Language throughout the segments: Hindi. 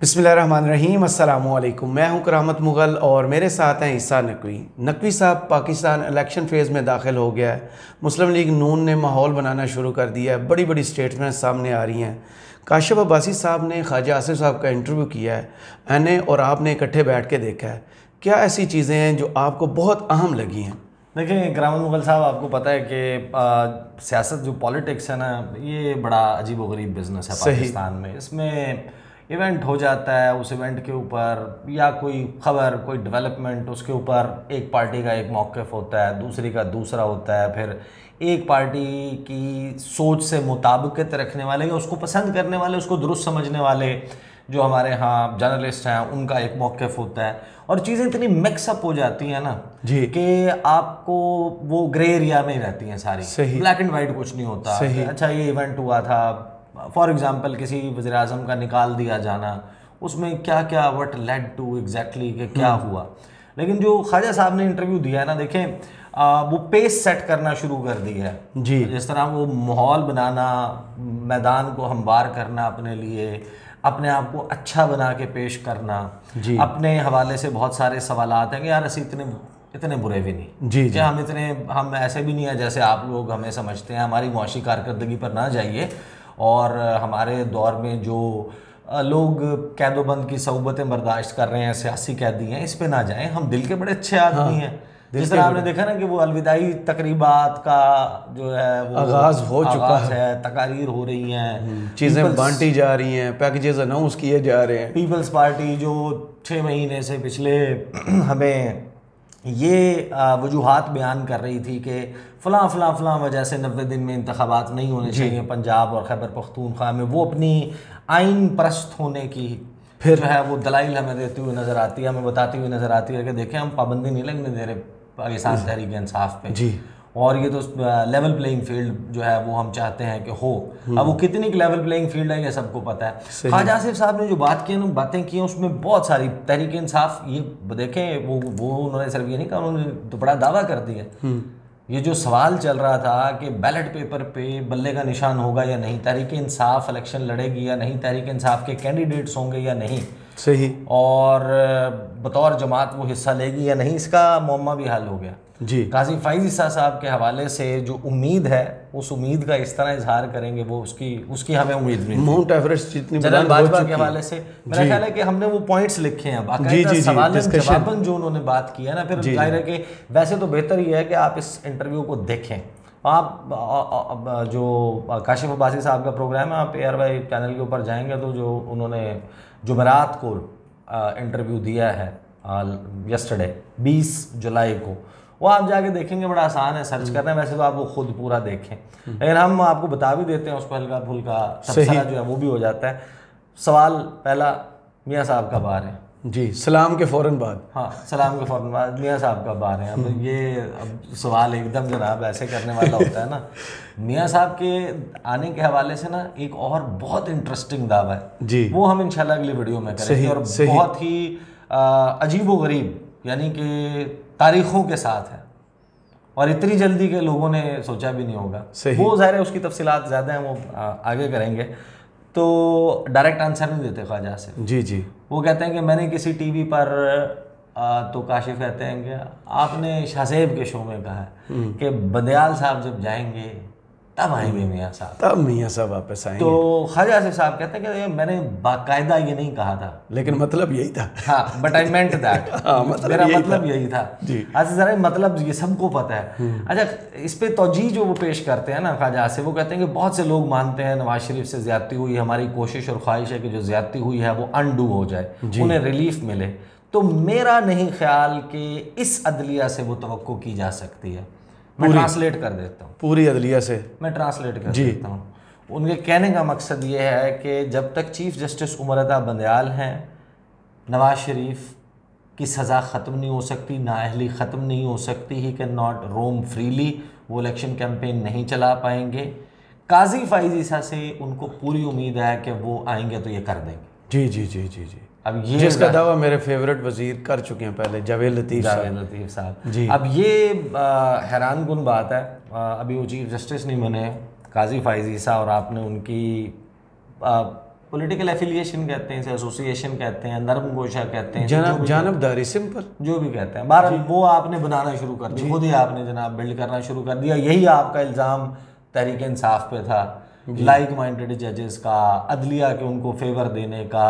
बिस्मिल्लाहिर्रहमानिर्रहीम, अस्सलामुअलैकुम। मैं हूं करामत मुगल और मेरे साथ हैं ईसा नकवी। नकवी साहब, पाकिस्तान इलेक्शन फेज़ में दाखिल हो गया है। मुस्लिम लीग नून ने माहौल बनाना शुरू कर दिया है। बड़ी बड़ी स्टेटमेंट सामने आ रही हैं। काशिफ अब्बासी साहब ने ख्वाजा आसिफ साहब का इंटरव्यू किया है, मैंने और आपने इकट्ठे बैठ के देखा है। क्या ऐसी चीज़ें हैं जो आपको बहुत अहम लगी हैं? देखिए करामत मुगल साहब, आपको पता है कि सियासत जो पॉलिटिक्स है ना, ये बड़ा अजीबोगरीब बिज़नेस है पाकिस्तान में। इसमें इवेंट हो जाता है, उस इवेंट के ऊपर या कोई ख़बर, कोई डेवलपमेंट, उसके ऊपर एक पार्टी का एक मौक़िफ़ होता है, दूसरी का दूसरा होता है। फिर एक पार्टी की सोच से मुताबिकत रखने वाले या उसको पसंद करने वाले, उसको दुरुस्त समझने वाले जो हमारे यहाँ जर्नलिस्ट हैं, उनका एक मौक़िफ़ होता है। और चीज़ें इतनी मिक्सअप हो जाती हैं ना कि आपको वो ग्रे एरिया में ही रहती हैं सारी, ब्लैक एंड वाइट कुछ नहीं होता। अच्छा ये इवेंट हुआ था, फॉर एग्ज़ाम्पल किसी वज़ीर आज़म का निकाल दिया जाना, उसमें क्या क्या व्हाट लेड टू एग्जैक्टली कि क्या हुआ। लेकिन जो ख्वाजा साहब ने इंटरव्यू दिया है ना, देखें वो पेस सेट करना शुरू कर दी है जी। जिस तरह वो माहौल बनाना, मैदान को हमवार करना अपने लिए, अपने आप को अच्छा बना के पेश करना जी। अपने हवाले से बहुत सारे सवालात हैं कि यार असी इतने बुरे भी नहीं जी, जी। हम ऐसे भी नहीं है जैसे आप लोग हमें समझते हैं। हमारी मुआशी कारकर्दगी पर ना जाइए और हमारे दौर में जो लोग कैदोबंद की सहूबतें बर्दाश्त कर रहे हैं, सियासी कैदी हैं, इस पे ना जाएं। हम दिल के बड़े अच्छे आदमी हैं। जिस तरह आपने देखा ना कि वो अलविदाई तकरीबात का जो है वो आगाज़ हो चुका है, तकारीर हो रही हैं, चीज़ें बांटी जा रही हैं, पैकेजेस अनाउंस किए जा रहे हैं। पीपल्स पार्टी जो 6 महीने से पिछले हमें ये वजूहात बयान कर रही थी कि फ़लाँ फ़लाँ फ़लाँ वजह से 90 दिन में इंतखाबात नहीं होने चाहिए पंजाब और खैबर पख्तूनख्वा में, वो अपनी आइन परस्त होने की फिर जो है वो दलाइल हमें देती हुई नज़र आती है, हमें बताती हुई नज़र आती है कि देखें हम पाबंदी नहीं लगने दे रहे पाकिस्तान तहरीक इंसाफ पे जी। और ये तो लेवल प्लेइंग फील्ड जो है वो हम चाहते हैं कि हो। अब वो कितनी लेवल प्लेइंग फील्ड है ये सबको पता है। ख्वाजा आसिफ साहब ने जो बातें की हैं उसमें बहुत सारी तहरीक इंसाफ, ये देखें वो उन्होंने सिर्फ ये नहीं कहा, उन्होंने तो बड़ा दावा कर दिया। ये जो सवाल चल रहा था कि बैलेट पेपर पे बल्ले का निशान होगा या नहीं, तहरीक इंसाफ इलेक्शन लड़ेगी या नहीं, तहरीक इंसाफ के कैंडिडेट्स होंगे या नहीं, सही और बतौर जमात वो हिस्सा लेगी या नहीं, इसका मुअम्मा भी हल हो गया जी। काजी फैज़ ईसा साहब के हवाले से जो उम्मीद है, उस उम्मीद का इस तरह इजहार करेंगे वो उसकी हमें उम्मीद नहीं। माउंट एवरेस्ट जितनी बाजवा के हवाले से मेरा ख्याल है कि हमने वो पॉइंट्स लिखे हैं बाकायदा, सवाल जवाबन जो उन्होंने बात की है ना। फिर जाहिर है कि वैसे तो बेहतर ही है कि आप इस इंटरव्यू को देखें। आप जो काशिफ अब्बासी साहब का प्रोग्राम है, आप एआर बाई चैनल के ऊपर जाएंगे तो जो उन्होंने जुमेरात को इंटरव्यू दिया है यस्टरडे 20 जुलाई को, वो आप जाके देखेंगे। बड़ा आसान है सर्च करना, वैसे तो आप वो खुद पूरा देखें, लेकिन हम आपको बता भी देते हैं उस पर हल्का फुल्का तबसरा जो है वो भी हो जाता है। सवाल पहला मियाँ साहब का बार है जी, सलाम के फ़ौरन बाद, हाँ सलाम के फ़ौरन बाद मियाँ साहब का बार है। अब ये सवाल एकदम जनाब ऐसे करने वाला होता है ना। मियाँ साहब के आने के हवाले से ना एक और बहुत इंटरेस्टिंग दावा है जी, वो हम इंशाल्लाह अगली वीडियो में करेंगे। और बहुत ही अजीब व गरीब, यानी कि तारीखों के साथ है और इतनी जल्दी के लोगों ने सोचा भी नहीं होगा। वो ज़ाहिर है उसकी तफसीलात ज़्यादा हैं, वो आगे करेंगे। तो डायरेक्ट आंसर नहीं देते ख्वाजा से जी जी। वो कहते हैं कि मैंने किसी टीवी पर तो काशिफ कहते हैं कि आपने शाहसेब के शो में कहा कि बंदियाल साहब जब जाएंगे तब आएंगे मियाँ साहब, तब मियाँ साहब वापस आएंगे। तो ख्वाजा आसिफ साहब कहते हैं कि मैंने बाकायदा ये नहीं कहा था, लेकिन मतलब यही था। हाँ बट आई मेंट दैट, मेरा मतलब यही था जी। अच्छा ज़रा मतलब ये सबको पता है। अच्छा इस पे तोजी जो वो पेश करते हैं ना ख्वाजा आसिफ, वो कहते हैं कि बहुत से लोग मानते हैं नवाज शरीफ से ज्यादती हुई, हमारी कोशिश और ख्वाहिश है कि जो ज्यादती हुई है वो अनडू हो जाए, उन्हें रिलीफ मिले। तो मेरा नहीं ख्याल कि इस अदलिया से वो तवक्को की जा सकती है। मैं ट्रांसलेट कर देता हूँ, पूरी अदलिया से मैं ट्रांसलेट कर देता हूँ। उनके कहने का मकसद ये है कि जब तक चीफ जस्टिस उमर अता बंदियाल हैं, नवाज शरीफ की सज़ा ख़त्म नहीं हो सकती, नाअहली ख़त्म नहीं हो सकती, he can not roam freely, वो इलेक्शन कैंपेन नहीं चला पाएंगे। काजी फैज़ ईसा से उनको पूरी उम्मीद है कि वो आएंगे तो ये कर देंगे जी जी जी जी जी। अब ये जिसका दावा मेरे फेवरेट वजीर कर चुके हैं पहले, जावेद लतीफ साहब जी। अब ये हैरानकुन बात है, अभी वो चीफ जस्टिस नहीं बने काजी फैज़ ईसा और आपने उनकी पॉलिटिकल एफिलिएशन कहते हैं, एसोसिएशन कहते हैं, नरम गोशा कहते हैं, जानबदारी सिंपल जो भी कहते हैं, बहरहाल वो आपने बनाना शुरू कर दिया, खुद ही आपने जनाब बिल्ड करना शुरू कर दिया। यही आपका इल्ज़ाम तहरीक इंसाफ पे था, लाइक माइंडेड जजेस का, अदलिया के उनको फेवर देने का,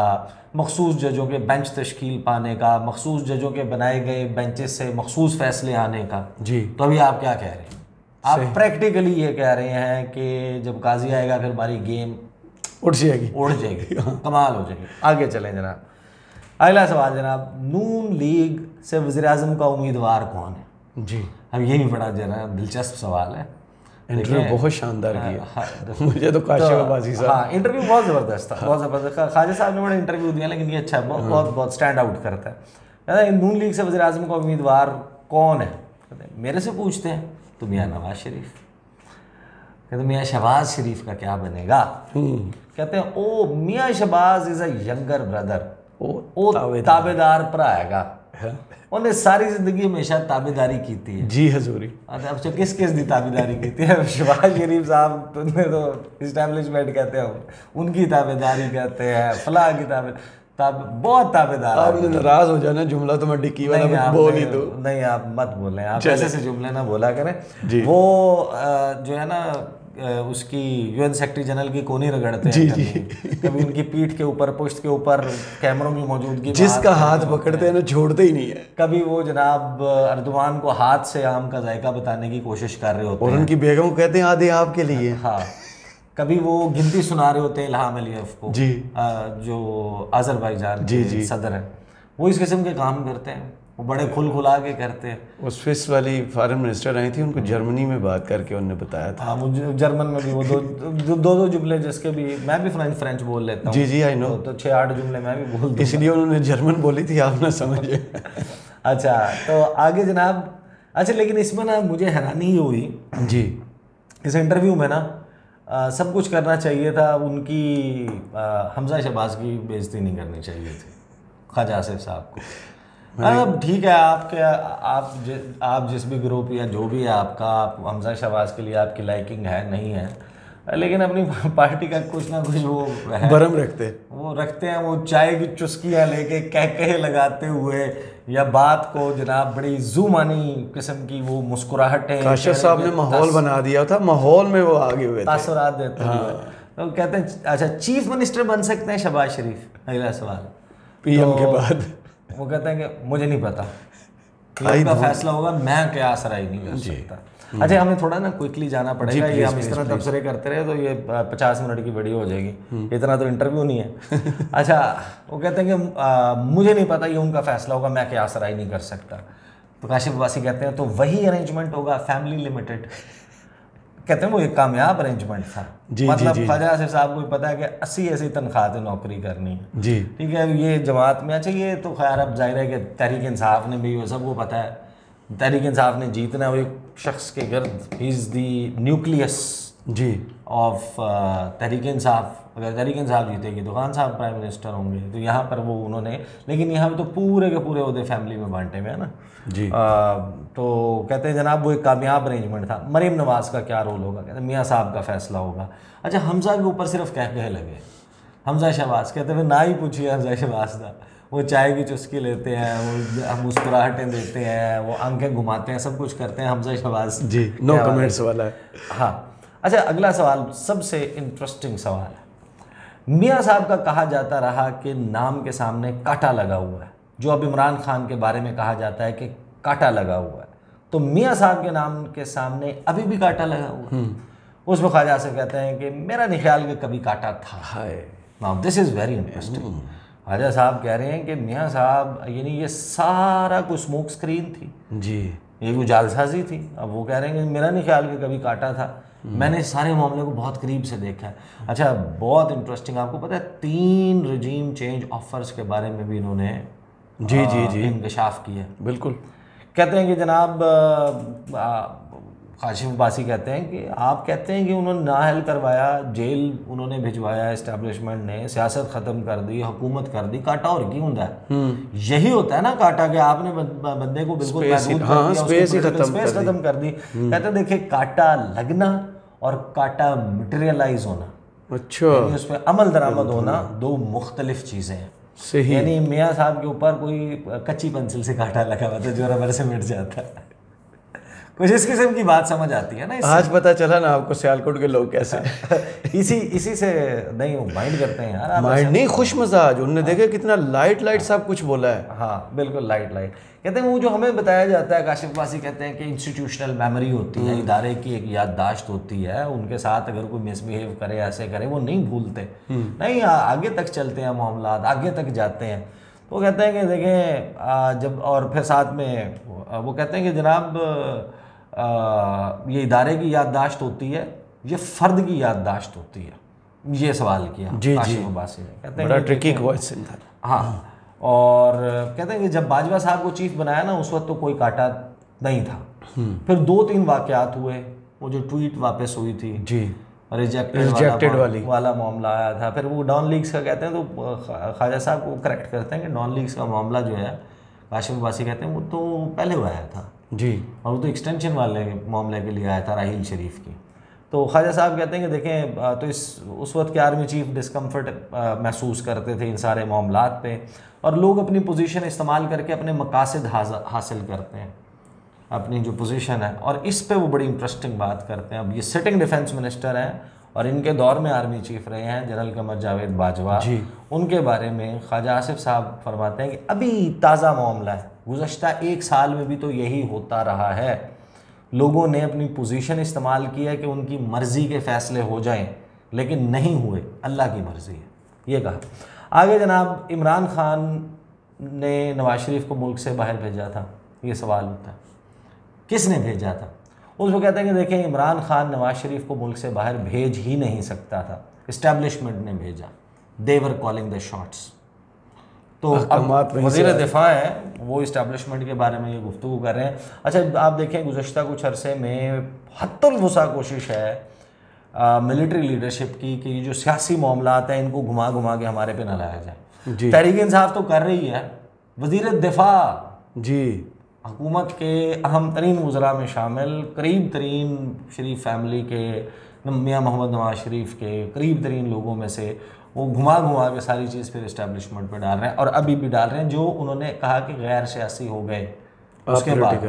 मखसूस जजों के बेंच तश्कील पाने का, मखसूस जजों के बनाए गए बेंचेस से मखसूस फैसले आने का। जी, तो अभी आप क्या कह रहे हैं? आप प्रैक्टिकली ये कह रहे हैं कि जब काजी आएगा फिर हमारी गेम उड़ जाएगी। कमाल हो जाएगी। आगे चलें जनाब, अगला सवाल जनाब, नून लीग से वज़ीर-ए-आज़म का उम्मीदवार कौन है? जी, अब ये भी बड़ा जनाब दिलचस्प सवाल है। इंटरव्यू बहुत शानदार किया मुझे तो काशिफ अब्बासी साहब। हाँ, इंटरव्यू बहुत ज़बरदस्त था, बहुत ज़बरदस्त। ख्वाजा साहब ने बड़ा इंटरव्यू दिया, लेकिन ये अच्छा बहुत स्टैंड आउट करता है। नून लीग से वज़ीर-ए-आज़म का उम्मीदवार कौन है? मेरे से पूछते हैं तो मियाँ नवाज शरीफ। कहते मियाँ शहबाज शरीफ का क्या बनेगा? कहते हैं ओ मियाँ Shahbaz is a younger brother, ओ ताबेदार पर आएगा, उन्हें सारी जिंदगी हमेशा ताबेदारी की थी। जी हजूरी। अच्छा, किस दी ताबेदारी की थी? शहबाज शरीफ साहब तुमने तो इस्टेब्लिशमेंट कहते हैं, उनकी ताबेदारी कहते हैं, फलाह की बहुत ताबेदार। आप नाराज हो जाना, जुमला तो मैं डिक्की वाला मत बोल ही दो। नहीं, आप मत बोलें, आप ऐसे से जुमले ना बोला करें। वो जो है ना उसकी यूएन सेक्रेटरी जनरल की कोनी रगड़ते हैं, कभी उनकी पीठ के ऊपर, पुश्त के ऊपर, कैमरों की मौजूदगी, जिसका हाथ पकड़ते हैं ना छोड़ते ही नहीं है। कभी वो जनाब अर्दवान को हाथ से आम का जायका बताने की कोशिश कर रहे होते हैं और उनकी बेगम कहते हैं आधे आपके लिए। हाँ, कभी वो गिनती सुना रहे होते हैं इल्हाम अलीयफ को, जो अजरबैजान के सदर है। वो इस किस्म के काम करते हैं, वो बड़े खुल खुला के करते हैं। वो स्विस वाली फॉरेन मिनिस्टर आई थी, उनको जर्मनी में बात करके उनने बताया था। हाँ, मुझे जर्मन में भी वो दो जुमले, जिसके भी मैं भी फ्रेंच बोल लेता हूँ। जी जी, आई नो। तो 6-8 जुमले मैं भी बोल, इसलिए उन्होंने जर्मन बोली थी, आप ना समझे। अच्छा, तो आगे जनाब। अच्छा, लेकिन इसमें ना मुझे हैरानी ही हुई जी, इस इंटरव्यू में ना सब कुछ करना चाहिए था, उनकी हमजा शहबाज की बेइज्जती नहीं करनी चाहिए थी, ख्वाजा आसिफ साहब को। अब ठीक है, आपके आप जिस भी ग्रुप या जो भी है आपका, आप हमजा शहबाज के लिए आपकी लाइकिंग है नहीं है, लेकिन अपनी पार्टी का कुछ ना कुछ वो भरम रखते हैं। वो चाय की चुस्कियाँ लेके कहकहे लगाते हुए या बात को जनाब बड़ी ज़ुमानी किस्म की वो मुस्कुराहटें, काशिफ साहब ने माहौल बना दिया था, माहौल में वो आगे हुए तासुरात देते हुए। तो कहते हैं अच्छा चीफ मिनिस्टर बन सकते हैं शहबाज शरीफ? अगला सवाल PM के बाद वो कहते हैं कि मुझे नहीं पता, आपका फैसला होगा, मैं क्या सराय नहीं कर सकता। अच्छा, हमें थोड़ा ना क्विकली जाना पड़ेगा, ये हम इस तरह तबसरे करते रहे तो ये 50 मिनट की वीडियो हो जाएगी, इतना तो इंटरव्यू नहीं है। अच्छा, वो कहते हैं कि मुझे नहीं पता, ये उनका फैसला होगा, मैं क्या सराय नहीं कर सकता। तो काशिफ अब्बासी कहते हैं तो वही अरेंजमेंट होगा, फैमिली लिमिटेड। कहते हैं वो एक कामयाब अरेंजमेंट था। मतलब ख्वाजा आसिफ साहब को पता है कि 80-80 तनख्वाह से नौकरी करनी है। जी ठीक है, ये जमात में। अच्छा, ये तो खैर अब जाहिर है कि तहरीक इंसाफ ने भी वो सबको पता है, तहरीक इंसाफ ने जीतना, वो एक शख्स के गर्द, ही इज़ दी न्यूक्लियस जी ऑफ तहरीक इंसाफ। अगर तहरीक इंसाफ जीतेगी तो खान साहब प्राइम मिनिस्टर होंगे, तो यहाँ पर वो उन्होंने, लेकिन यहाँ पर तो पूरे के पूरे उदय फैमिली में बांटे हुए है ना जी। तो कहते हैं जनाब वो एक कामयाब अरेंजमेंट था। मरीम नवाज का क्या रोल होगा? कहते हैं मियाँ साहब का फैसला होगा। अच्छा, हमजा के ऊपर सिर्फ कहकहे लगे। हमजा शहबाज कहते हैं ना ही पूछिए हमजा शहबाज का, वो चाय की चुस्की लेते हैं, वो मुस्कुराहटें देते हैं, वो आंखें घुमाते हैं, सब कुछ करते हैं हमजा शहबाज जी। नो कमेंट्स वाला है। हाँ, अच्छा, अगला सवाल सबसे इंटरेस्टिंग सवाल है। मियाँ साहब का कहा जाता रहा कि नाम के सामने काटा लगा हुआ है, जो अब इमरान खान के बारे में कहा जाता है कि काटा लगा हुआ है, तो मियाँ साहब के नाम के सामने अभी भी काटा लगा हुआ है। उसमें ख्वाजा से कहते हैं कि मेरा नहीं ख्याल कि कभी काटा था। Now this is very interesting. Khwaja साहब कह रहे हैं कि मियाँ साहब यानी ये सारा कुछ स्मोक स्क्रीन थी जी, ये गुजालसाजी थी। अब वो कह रहे हैं कि मेरा नहीं ख्याल कि कभी काटा था, मैंने सारे मामले को बहुत करीब से देखा है। अच्छा, बहुत इंटरेस्टिंग। आपको पता है 3 रिजीम चेंज ऑफर्स के बारे में भी इन्होंने जी जी जी इंकशाफ किया। बिल्कुल, कहते हैं कि जनाब काशिफ अब्बासी कहते हैं कि आप कहते हैं कि उन्होंने नाअहल करवाया, जेल उन्होंने भिजवाया, इस्टेब्लिशमेंट ने सियासत ख़त्म कर दी, हुकूमत कर दी, काटा और क्यों होता है? यही होता है ना काटा, कि आपने बंदे को बिल्कुल स्पेस ख़त्म कर दी। कहते हैं देखिए, काटा लगना और काटा मटेरियलाइज होना, अच्छा, उसमें अमल दरामद होना दो मुख्तलिफ चीज़ें हैं। सही, यानी मियाँ साहब के ऊपर कोई कच्ची पेंसिल से कांटा लगा हुआ था जो रबर से मिट जाता है, कुछ इस किस्म की बात समझ आती है ना। आज पता चला ना आपको सियालकोट के लोग कैसे इसी से नहीं माइंड करते हैं यार, माइंड नहीं खुश मजाज। उन्होंने देखा कितना लाइट लाइट सब कुछ बोला है। हाँ बिल्कुल लाइट लाइट। कहते हैं वो जो हमें बताया जाता है, काशिफ अब्बासी कहते हैं कि इंस्टीट्यूशनल मेमोरी होती है, इदारे की एक याददाश्त होती है, उनके साथ अगर कोई मिसबिहेव करे ऐसे करे वो नहीं भूलते, नहीं आगे तक चलते हैं मामला, आगे तक जाते हैं। वो कहते हैं कि देखें जब, और फिर साथ में वो कहते हैं कि जनाब ये इदारे की याददाश्त होती है, ये फ़र्द की याददाश्त होती है, ये सवाल किया काशिफ अब्बासी ने। कहते हैं बड़ा ट्रिकी क्वेश्चन था। हाँ, और कहते हैं कि जब बाजवा साहब को चीफ बनाया ना उस वक्त तो कोई काटा नहीं था, फिर 2-3 वाक़यात हुए, वो जो ट्वीट वापस हुई थी जी, रिजेक्टेड वाला मामला आया था, फिर वो नॉन लीग्स का कहते हैं तो ख्वाजा साहब को करेक्ट करते हैं कि नॉन लीग्स का मामला जो है काशिफ अब्बासी कहते हैं वो तो पहले हुआ आया था जी, और वो तो एक्सटेंशन वाले मामले के लिए आया था राहील शरीफ की। तो ख्वाजा साहब कहते हैं कि देखें तो उस वक्त के आर्मी चीफ डिस्कम्फर्ट महसूस करते थे इन सारे मामला पे, और लोग अपनी पोजीशन इस्तेमाल करके अपने मकासद हासिल करते हैं, अपनी जो पोजीशन है, और इस पे वो बड़ी इंटरेस्टिंग बात करते हैं। अब ये सिटिंग डिफेंस मिनिस्टर हैं और इनके दौर में आर्मी चीफ रहे हैं जनरल कमर जावेद बाजवा, उनके बारे में ख्वाजा आसिफ साहब फरमाते हैं कि अभी ताज़ा मामला है, गुज़श्ता 1 साल में भी तो यही होता रहा है, लोगों ने अपनी पोजीशन इस्तेमाल की है कि उनकी मर्ज़ी के फ़ैसले हो जाएं, लेकिन नहीं हुए, अल्लाह की मर्ज़ी है, ये कहा। आगे जनाब इमरान खान ने नवाज शरीफ को मुल्क से बाहर भेजा था, ये सवाल होता है किसने भेजा था। उसको कहते हैं कि देखें इमरान खान नवाज शरीफ को मुल्क से बाहर भेज ही नहीं सकता था, इस्टेब्लिशमेंट ने भेजा, देवर कॉलिंग द शॉट्स। तो अब वज़ीर दिफा हैं वो इस्टेब्लिशमेंट के बारे में ये गुफ्तगू कर रहे हैं। अच्छा आप देखें गुज़श्ता कुछ अरसे में हत्तुलवसा कोशिश है मिलिट्री लीडरशिप की कि ये जो सियासी मामलात हैं इनको घुमा घुमा के हमारे पे न लाया जाए। तहरीक इंसाफ तो कर रही है, वज़ीर दिफा जी हुकूमत के अहम तरीन वज़रा में शामिल, करीब तरीन शरीफ फैमिली के, मियाँ मोहम्मद नवाज शरीफ के करीब तरीन लोगों में से, वो घुमा घुमा के सारी चीज़ फिर इस्टेब्लिशमेंट पे डाल रहे हैं, और अभी भी डाल रहे हैं। जो उन्होंने कहा कि गैर सियासी हो गए उसके बाद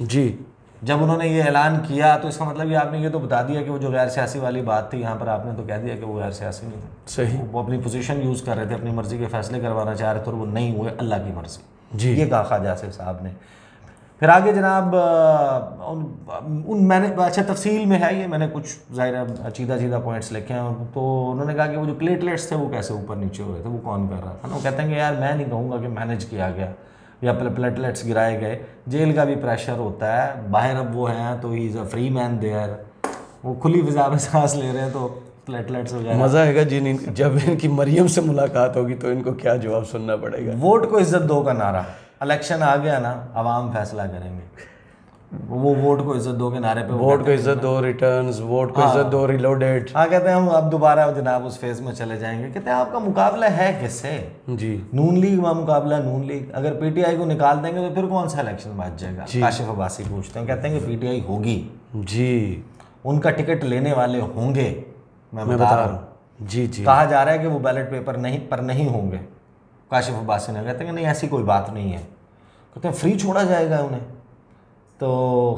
जी, जब उन्होंने ये ऐलान किया तो इसका मतलब ये आपने ये तो बता दिया कि वो जो गैर सियासी वाली बात थी यहाँ पर आपने तो कह दिया कि वो गैर सियासी नहीं था। सही, वो अपनी पोजीशन यूज़ कर रहे थे, अपनी मर्ज़ी के फैसले करवाना चाह रहे थे और वो नहीं हुए, अल्लाह की मर्ज़ी जी, ये कहा ख्वाजा आसिफ साहब ने। फिर आगे जनाब मैंने अच्छा तफसील में है ये, मैंने कुछ ज़ाहिर चीदा चीदा पॉइंट्स लिखे हैं। तो उन्होंने कहा कि वो जो प्लेटलेट्स थे वो कैसे ऊपर नीचे हो रहे थे, वो कौन कर रहा था ना। वो कहते हैं कि यार मैं नहीं कहूँगा कि मैनेज किया गया या प्लेटलेट्स गिराए गए, जेल का भी प्रेशर होता है, बाहर अब वो हैं तो he is a free man there, वो खुली फिजा में सांस ले रहे हैं तो प्लेटलेट्स वगैरह। मज़ा आएगा जिन जब इनकी मरियम से मुलाकात होगी तो इनको क्या जवाब सुनना पड़ेगा। वोट को इज्जत दो का नारा, इलेक्शन आ गया ना, आवाम फैसला करेंगे, वो वोट को इज्जत दो के नारे पे, वोट को इज्जत दो, रिटर्न्स, वोट को इज्जत दो, रिलोडेड। हाँ कहते हैं हम अब दोबारा जनाब उस फेज में चले जाएंगे। कहते हैं आपका मुकाबला है किससे जी, नून लीग का मुकाबला, नून लीग अगर पीटीआई को निकाल देंगे तो फिर कौन सा इलेक्शन बच जाएगा। काशिफ अब्बासी पूछते हैं, कहते हैं कि पीटीआई होगी जी, उनका टिकट लेने वाले होंगे, मैं बता रहा हूँ जी जी, कहा जा रहा है कि वो बैलेट पेपर नहीं पर नहीं होंगे। काशिफ अब्बासी ने कहते हैं कि नहीं ऐसी कोई बात नहीं है, कहते हैं फ्री छोड़ा जाएगा उन्हें। तो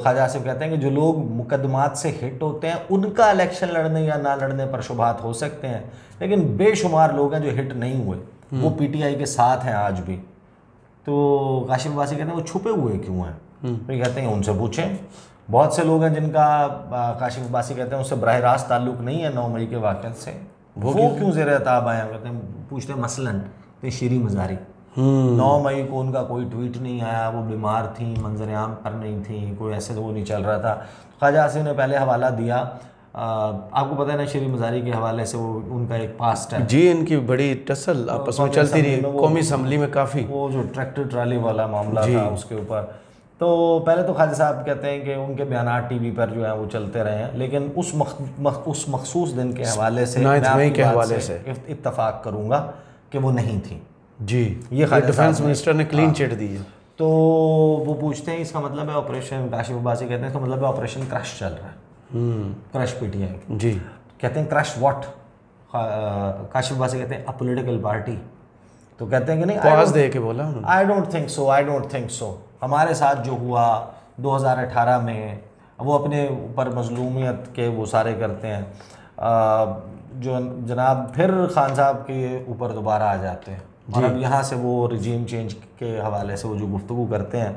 ख्वाजा आसिफ कहते हैं कि जो लोग मुकदमात से हिट होते हैं उनका इलेक्शन लड़ने या ना लड़ने पर शुबात हो सकते हैं, लेकिन बेशुमार लोग हैं जो हिट नहीं हुए, वो पीटीआई के साथ हैं आज भी। तो काशिफ अब्बासी कहते हैं वो छुपे हुए क्यों हैं, तो कहते हैं उनसे पूछें, बहुत से लोग हैं जिनका काशिफ अब्बासी कहते हैं उससे बराह रास्त ताल्लुक़ नहीं है 9 मई के वाक़े से, वो क्यों ज़ेर-ए-ताब आए हैं। कहते हैं पूछते हैं मसलन शीरीं मज़ारी, 9 मई को उनका कोई ट्वीट नहीं आया, वो बीमार थी, मंजर आम पर नहीं थी, कोई ऐसे वो नहीं चल रहा था। ख्वाजा आसिफ ने पहले हवाला दिया, आपको पता है ना शीरीं मज़ारी के हवाले से वो उनका एक पास्ट है जी, इनकी बड़ी टसल आपस में चलती रही कौमी असम्बली में काफ़ी, वो जो ट्रैक्टर ट्राली वाला मामला था उसके ऊपर। तो पहले तो ख्वाजा साहब कहते हैं कि उनके बयान टीवी पर जो है वो चलते रहे हैं, लेकिन उस मखसूस दिन के हवाले से इत्तफाक करूँगा कि वो नहीं थी जी, ये डिफेंस मिनिस्टर ने क्लीन चिट दी है। तो वो पूछते हैं इसका मतलब है ऑपरेशन, काशिफ अब्बासी कहते हैं इसका मतलब है ऑपरेशन क्रश चल रहा है, क्रश पीटीआई जी। कहते हैं क्रश व्हाट, काशिफ अब्बासी कहते हैं अ पॉलिटिकल पार्टी, तो कहते हैं कि नहीं आवाज़ दे के बोला, I don't think so, I don't think so. हमारे साथ जो हुआ 2018 में, वो अपने ऊपर मजलूमियत के वो सारे करते हैं, जो जनाब फिर खान साहब के ऊपर दोबारा आ जाते हैं और अब यहाँ से वो रिजीम चेंज के हवाले से वो जो गुफ्तगू करते हैं,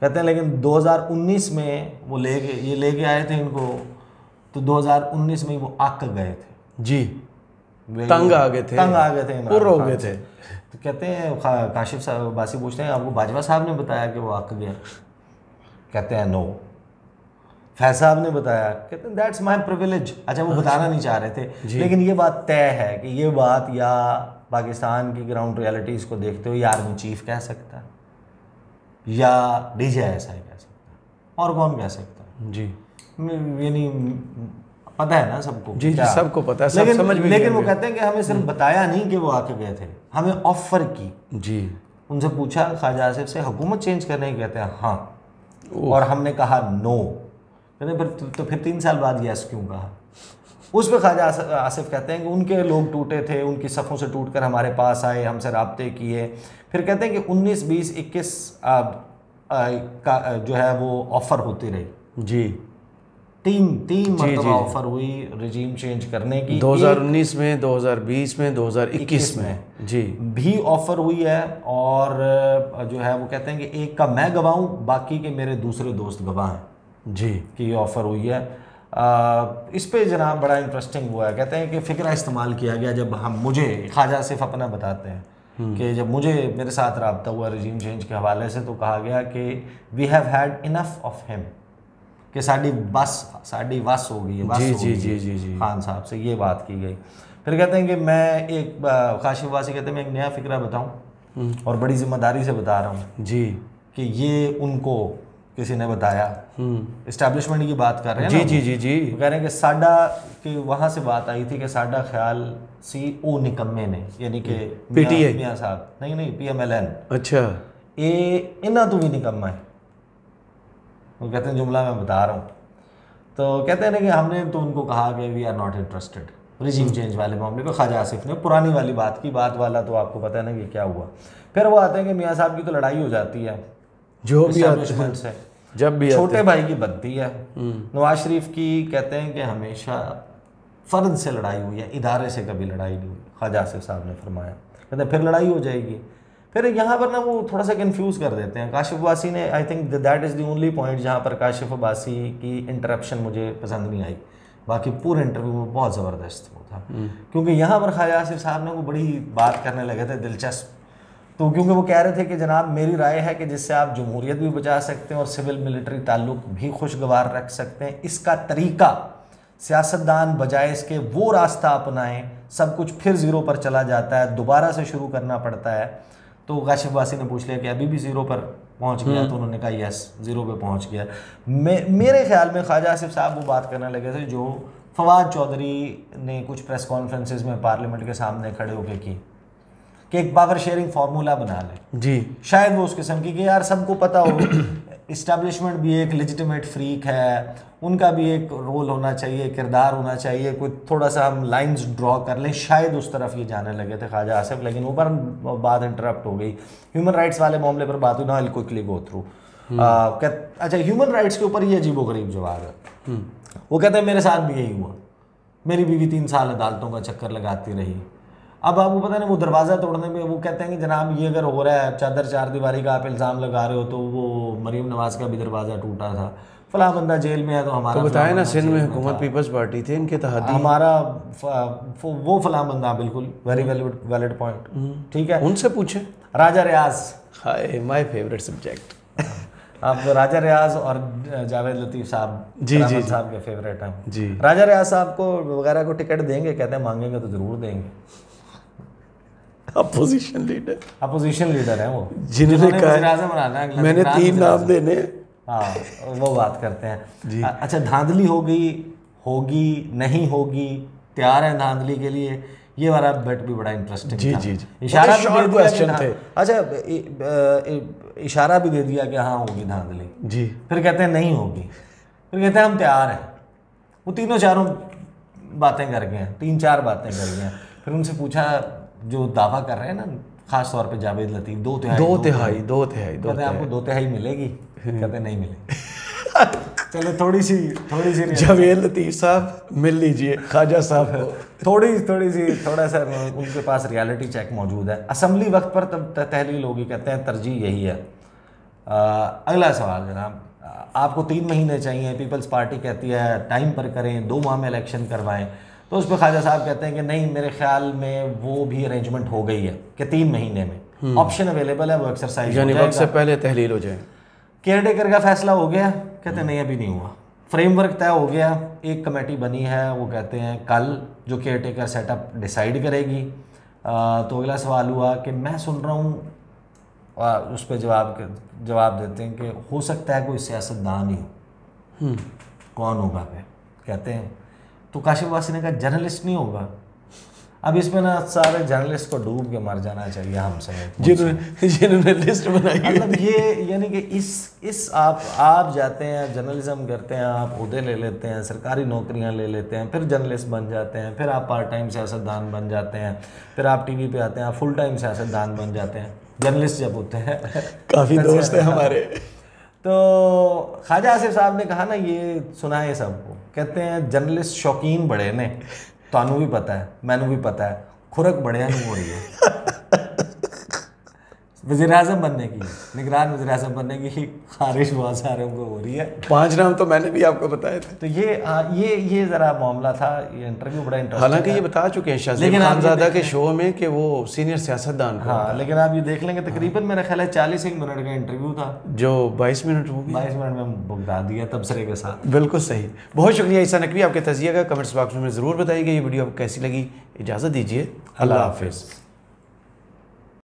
कहते हैं लेकिन 2019 में वो ये लेके आए थे इनको, तो 2019 में वो आक गए थे जी, तंग आ गए थे हो गए थे। तो कहते हैं काशिफ साहब अब्बासी पूछते हैं आपको बाजवा साहब ने बताया कि वो आक गए? कहते हैं नो, फैज साहब ने बताया? कहते हैं दैट्स माई प्रिविलेज। अच्छा वो बताना नहीं चाह रहे थे, लेकिन ये बात तय है कि ये बात या पाकिस्तान की ग्राउंड रियलिटीज़ को देखते हुए आर्मी चीफ कह सकता है या DJSI कह सकता है, और कौन कह सकता है जी, यानी पता है ना सबको, जी सबको पता है, सब समझ में। लेकिन वो कहते हैं कि हमें सिर्फ बताया नहीं कि वो आके गए थे, हमें ऑफर की जी, उनसे पूछा ख्वाजा आसिफ से हुकूमत चेंज करने की, कहते हैं हाँ, और हमने कहा नो। कहते तो फिर 3 साल बाद यस क्यों कहा? उस पर ख्वाजा आसिफ कहते हैं कि उनके लोग टूटे थे, उनकी सफ़ों से टूटकर हमारे पास आए, हमसे रबते किए। फिर कहते हैं कि 19, 20, 21 का जो है वो ऑफ़र होती रही जी, तीन मरतबा ऑफ़र हुई रिजीम चेंज करने की, 2019 में, 2020 में, 2021 में जी भी ऑफ़र हुई है। और जो है वो कहते हैं कि एक का मैं गवाह हूँ, बाकी के मेरे दूसरे दोस्त गवाह हैं जी कि ऑफ़र हुई है। इस पे जनाब बड़ा इंटरेस्टिंग हुआ है, कहते हैं कि फ़िक्रा इस्तेमाल किया गया, जब हम मुझे ख्वाजा आसिफ अपना बताते हैं कि जब मुझे मेरे साथ रब्ता हुआ रिजीम चेंज के हवाले से, तो कहा गया कि we have had enough of him, कि साड़ी बस हो गई है जी खान साहब से, ये बात की गई। फिर कहते हैं कि मैं एक काशिफ अब्बासी कहते हैं मैं एक नया फ़िक्रा बताऊँ, और बड़ी ज़िम्मेदारी से बता रहा हूँ जी, कि ये उनको किसी ने बताया, इस्टेब्लिशमेंट की बात कर रहे हैं जी जी जी जी, कह रहे हैं कि साडा कि वहाँ से बात आई थी कि साडा ख्याल CO निकम्मे ने, यानी कि मियां साहब नहीं PMLN, अच्छा ये इन्ना तू भी निकम्मा है, वो कहते हैं जुमला मैं बता रहा हूँ। तो कहते हैं ना कि हमने तो उनको कहा कि we are not interested regime change वाले मामले पर। ख्वाजा आसिफ ने पुरानी वाली बात की, बात वाला तो आपको पता है ना कि क्या हुआ। फिर वो आते हैं कि मियाँ साहब की तो लड़ाई हो जाती है जो भी आते हैं, जब भी छोटे भाई की बनती है, नवाज शरीफ की कहते हैं कि हमेशा फ़र्द से लड़ाई हुई है, इदारे से कभी लड़ाई नहीं हुई, ख्वाजा आसिफ साहब ने फरमाया। कहते हैं फिर लड़ाई हो जाएगी। फिर यहाँ पर ना वो थोड़ा सा कंफ्यूज कर देते हैं काशिफ अब्बासी ने, I think that is the only point जहाँ पर काशिफ अब्बासी की इंटरप्शन मुझे पसंद नहीं आई, बाकी पूरे इंटरव्यू में बहुत ज़बरदस्त वो था, क्योंकि यहाँ पर ख्वाजा आसिफ साहब ने वो बड़ी बात करने लगे थे दिलचस्प, तो क्योंकि वो कह रहे थे कि जनाब मेरी राय है कि जिससे आप जमहूरियत भी बचा सकते हैं और सिविल मिलिट्री ताल्लुक भी खुशगवार रख सकते हैं, इसका तरीका सियासतदान बजाय इसके वो रास्ता अपनाएं, सब कुछ फिर ज़ीरो पर चला जाता है, दोबारा से शुरू करना पड़ता है। तो काशिफ अब्बासी ने पूछ लिया कि अभी भी ज़ीरो पर पहुंच गया? तो उन्होंने कहा यस, ज़ीरो पर पहुंच गया। मेरे ख्याल में ख्वाजा आसिफ साहब वो बात करने लगे थे जो फवाद चौधरी ने कुछ प्रेस कॉन्फ्रेंसेस में पार्लियामेंट के सामने खड़े होकर की, कि एक पावर शेयरिंग फार्मूला बना लें जी, शायद वो उस किस्म की कि यार सबको पता हो इस्टेब्लिशमेंट भी एक लेजिटिमेट फ्रीक है, उनका भी एक रोल होना चाहिए, किरदार होना चाहिए, कोई थोड़ा सा हम लाइंस ड्रॉ कर लें, शायद उस तरफ ये जाने लगे थे ख्वाजा आसिफ। लेकिन ऊपर बात इंटरप्ट हो गई, ह्यूमन राइट्स वाले मामले पर बात हुई ना, क्विकली गो थ्रू। अच्छा ह्यूमन राइट्स के ऊपर ये अजीबोगरीब जवाब है, वो कहते हैं मेरे साथ भी यही हुआ, मेरी बीवी 3 साल अदालतों का चक्कर लगाती रही। अब आपको पता नहीं वो दरवाज़ा तोड़ने में, वो कहते हैं कि जनाब ये अगर हो रहा है चादर चार दीवारी का आप इल्ज़ाम लगा रहे हो, तो वो मरीम नवाज का भी दरवाज़ा टूटा था, फला बंदा जेल में है तो हमारा, तो बताया ना सिंध में हुकूमत पीपल्स पार्टी थी, इनके तहत हमारा वो फला बंदा, बिल्कुल वेरी वैलिड पॉइंट, ठीक है उनसे पूछे। राजा रियाज, हाय माय फेवरेट सब्जेक्ट, आप राजा रियाज और जावेद लतीफ साहब जी जी साहब के फेवरेट हैं जी। राजा रियाज साहब को वगैरह को टिकट देंगे? कहते हैं मांगेंगे तो ज़रूर देंगे, अपोजिशन लीडर है वो, जिन्होंने कहा मैंने 3 नाम देने, हाँ वो बात करते हैं जी। अच्छा धांधली होगी नहीं होगी, तैयार है धांधली के लिए? ये वाला बेट भी बड़ा इंटरेस्टिंग जी था। जी जी इशारा भी क्वेश्चन थे, अच्छा इशारा भी दे दिया कि हाँ होगी धांधली जी, फिर कहते हैं नहीं होगी, फिर कहते हैं हम तैयार हैं। वो तीनों चारों बातें कर गए हैं, 3-4 बातें कर गए हैं। फिर उनसे पूछा जो दावा कर रहे हैं ना, खास तौर पे जावेद लतीफ, दो तिहाई आपको 2 तिहाई मिलेगी, कहते नहीं मिलेगी। चलो थोड़ी सी जावेद लतीफ साहब मिल लीजिए ख्वाजा साहब, थोड़ा सा उनके पास रियलिटी चेक मौजूद है। असम्बली वक्त पर तब तहलील होगी, कहते हैं तरजीह यही है। अगला सवाल जनाब, आपको 3 महीने चाहिए, पीपल्स पार्टी कहती है टाइम पर करें, 2 माह में इलेक्शन करवाएं, तो उस पर ख्वाजा साहब कहते हैं कि नहीं, मेरे ख्याल में वो भी अरेंजमेंट हो गई है कि 3 महीने में ऑप्शन अवेलेबल है, वो एक्सरसाइज यानी वक्त से पहले तहलील हो जाए। केयरटेकर का फैसला हो गया, कहते नहीं अभी नहीं हुआ। फ्रेमवर्क तय हो गया, एक कमेटी बनी है, वो कहते हैं कल जो केयरटेकर सेटअप डिसाइड करेगी। तो अगला सवाल हुआ कि मैं सुन रहा हूँ, उस पर जवाब देते हैं कि हो सकता है कोई सियासतदान ही हो, कौन होगा पे कहते हैं। तो काशिफ अब्बासी ने कहा जर्नलिस्ट नहीं होगा। अब इसमें ना सारे जर्नलिस्ट को डूब के मर जाना चाहिए हमसे, जिन्होंने लिस्ट बनाई, मतलब ये यानी कि इस आप जाते हैं, जर्नलिज्म करते हैं, आप उहदे ले लेते हैं, सरकारी नौकरियां ले लेते हैं, फिर जर्नलिस्ट बन जाते हैं, फिर आप पार्ट टाइम सियासतदान बन जाते हैं, फिर आप टीवी पे आते हैं, आप फुल टाइम सियासतदान बन जाते हैं। जर्नलिस्ट जब होते हैं काफ़ी दोस्त हैं हमारे। तो ख्वाजा आसिफ साहब ने कहा ना, ये सुना है सबको, कहते हैं जर्नलिस्ट शौकीन बड़े ने, तानू भी पता है, मैनू भी पता है, खुरक बड़िया हो रही है वज़ीर आज़म बनने की, निगरान वज़ीर आज़म बनने की ख़ारिश बहुत सारे उनको हो रही है। 5 नाम तो मैंने भी आपको बताया था। तो ये ज़रा मामला था, ये इंटरव्यू बड़ा इंटरेस्टिंग। हालांकि ये बता चुके हैं शाज़ी खानज़ादा के शो में कि वो सीनियर सियासतदान, हाँ, लेकिन आप ये देख लेंगे तकरीबन मेरा ख्याल है 40 मिनट का इंटरव्यू था जो 22 मिनट हो गया, 22 मिनट में भुगता दिया तबसरे के साथ। बिल्कुल सही, बहुत शुक्रिया ईसा नकवी आपके तजिया का। कमेंट्स बॉक्स में ज़रूर बताइए कि ये वीडियो आपको कैसी लगी। इजाज़त दीजिए, अल्लाह हाफिज़।